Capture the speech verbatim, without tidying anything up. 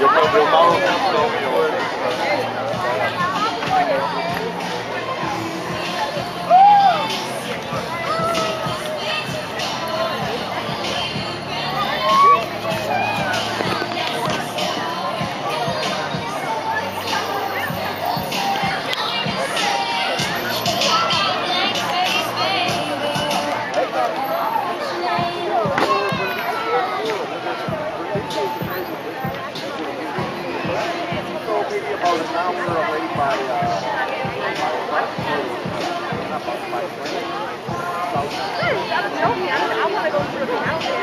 Yo creo que Mau es un I want to go through the house.